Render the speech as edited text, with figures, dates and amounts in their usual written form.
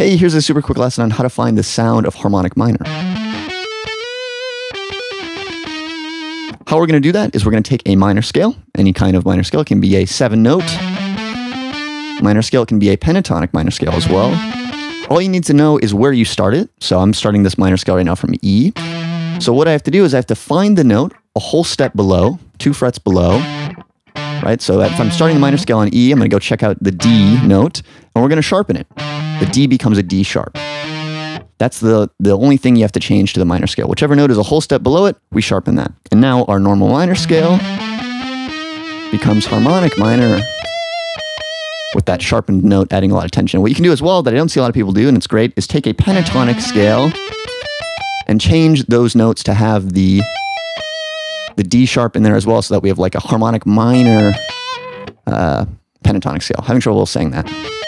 Hey, here's a super quick lesson on how to find the sound of harmonic minor. How we're going to do that is we're going to take a minor scale, any kind of minor scale. It can be a 7-note minor scale. It can be a pentatonic minor scale as well. All you need to know is where you start it. So I'm starting this minor scale right now from E. So what I have to do is I have to find the note a whole step below, 2 frets below, right? So if I'm starting the minor scale on E, I'm going to go check out the D note, and we're going to sharpen it. The D becomes a D sharp. That's the only thing you have to change to the minor scale. Whichever note is a whole step below it, we sharpen that. And now our normal minor scale becomes harmonic minor with that sharpened note adding a lot of tension. What you can do as well that I don't see a lot of people do, and it's great, is take a pentatonic scale and change those notes to have the D sharp in there as well, so that we have like a harmonic minor pentatonic scale. Having trouble saying that.